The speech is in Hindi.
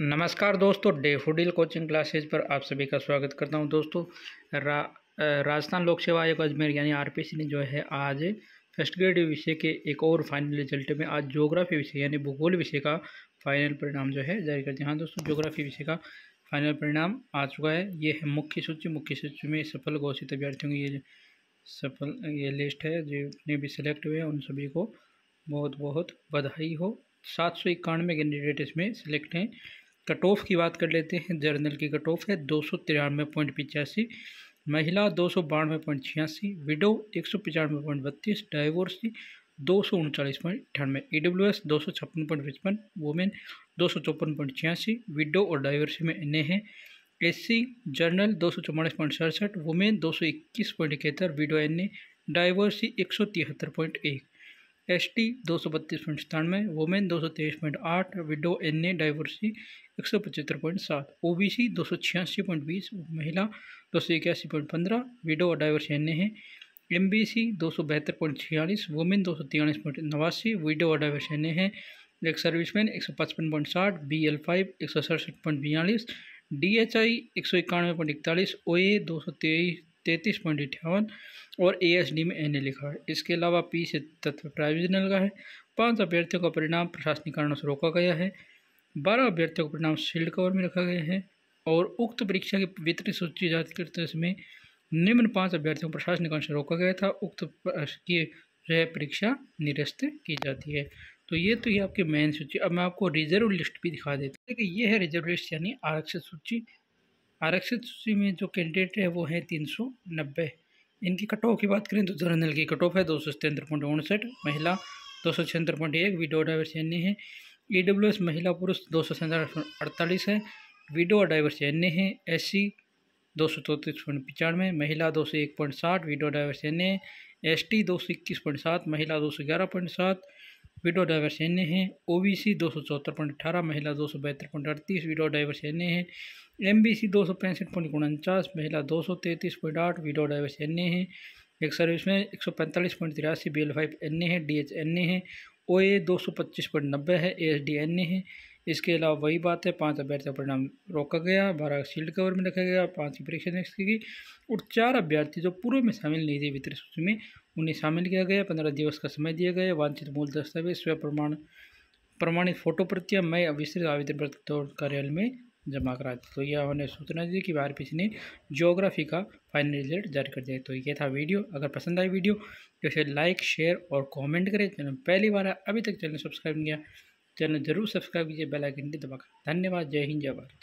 नमस्कार दोस्तों, डे फू ड कोचिंग क्लासेस पर आप सभी का स्वागत करता हूं। दोस्तों राजस्थान लोक सेवा आयोग अजमेर यानी आरपीएससी ने जो है आज फर्स्ट ग्रेड विषय के एक और फाइनल रिजल्ट में आज ज्योग्राफी विषय यानी भूगोल विषय का फाइनल परिणाम जो है जारी कर दिया। हाँ दोस्तों, ज्योग्राफी विषय का फाइनल परिणाम आ चुका है। ये है मुख्य सूची। मुख्य सूची में सफल घोषित अभ्यर्थियों की ये लिस्ट है जितने भी सिलेक्ट हुए उन सभी को बहुत बहुत बधाई हो। 791 कैंडिडेट इसमें सिलेक्ट हैं। कट ऑफ की बात कर लेते हैं। जर्नल की कट ऑफ है 293.85, महिला 292.86, widow 195.32, divorcee 239.98, EWS 256.55, women 254.86, widow और डाइवर्सिटी में एन ए हैं। SC general 244.67, women 221.71, widow N A, divorcee 173.1, ST 232.97, women 223.8, widow N A, diversity 175.7, OBC 286.20, महिला 281.15, विडो और डाइवर्सिटी एन ए हैं। एमबीसी 272.46, वुमेन 243.89, विडो और डाइवर्सिटी एन ए हैं। एक सर्विसमैन 155.60, BL5 167.42, DHI 191.41, OA 233.58 और ASD में एन ए लिखा है। इसके अलावा पी से तत्व ट्राइब्यूनल का है। 5 अभ्यर्थियों का परिणाम प्रशासनिक कारणों से रोका गया है। 12 अभ्यर्थियों का परिणाम शील्ड कवर में रखा गया है। और उक्त परीक्षा की वितरित सूची जारी करते समय निम्न 5 अभ्यर्थियों को प्रशासनिक कारण से रोका गया था। उक्त की जो है परीक्षा निरस्त की जाती है। तो ये आपकी मेन सूची। अब मैं आपको रिजर्व लिस्ट भी दिखा देता हूँ कि ये है रिजर्व लिस्ट यानी आरक्षित सूची। आरक्षित सूची में जो कैंडिडेट है वो है 390। इनकी कट ऑफ की बात करें तो जर्नल की कट ऑफ है 277.59, महिला 276.1, विडो डाइवर्सिटी एन ए है। EWS महिला पुरुष 247.48 है, विडो और डाइवर्सिटी एन ए है। SC 234.95, महिला 201.60, widow diversity N A. ST 221.7, महिला 211.7, विडो डाइवर्सिटी एन ए है। OBC 274.18, महिला 272.38, विडो डाइवर्सिटी एन ए है। MBC 265.49, महिला 233.8, विडो डाइवर्सिटी एन ए है। एक सर्विस में 145.83, BL5 एन ए है, DH एन ए है। OA 225.90 है, ASD एन ए है। इसके अलावा वही बात है, 5 अभ्यर्थियों का परिणाम रोका गया, 12 शील्ड कवर में रखा गया, 5 की परीक्षा निरस्त की गई और 4 अभ्यर्थी जो पूर्व में शामिल नहीं थे वितरित सूची में उन्हें शामिल किया गया। 15 दिवस का समय दिया गया। वांछित मूल दस्तावेज स्वयं प्रमाणित फोटो प्रतियां मैं विस्तृत आवेदन पत्र कार्यालय में जमा करा दी। तो यह उन्होंने सूचना दी कि आरपीएससी ने ज्योग्राफी का फाइनल रिजल्ट जारी कर दिया। तो ये था वीडियो। अगर पसंद आए वीडियो तो इसे लाइक, शेयर और कमेंट करें। चैनल पहली बार है, अभी तक चैनल सब्सक्राइब नहीं किया, चैनल जरूर सब्सक्राइब कीजिए, बेल आइकन दबाकर। धन्यवाद। जय हिंद, जय भारत।